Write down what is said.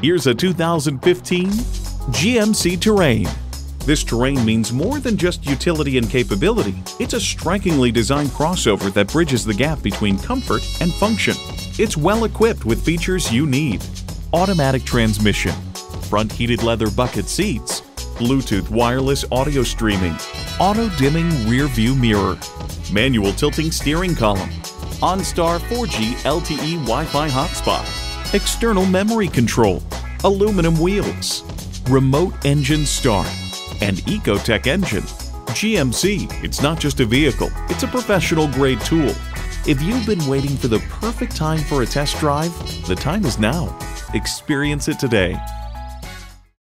Here's a 2015 GMC Terrain. This Terrain means more than just utility and capability. It's a strikingly designed crossover that bridges the gap between comfort and function. It's well equipped with features you need: automatic transmission, front heated leather bucket seats, Bluetooth wireless audio streaming, auto-dimming rear-view mirror, manual tilting steering column, OnStar 4G LTE Wi-Fi hotspot, external memory control, aluminum wheels, remote engine start, and Ecotech engine. GMC, it's not just a vehicle, it's a professional-grade tool. If you've been waiting for the perfect time for a test drive, the time is now. Experience it today.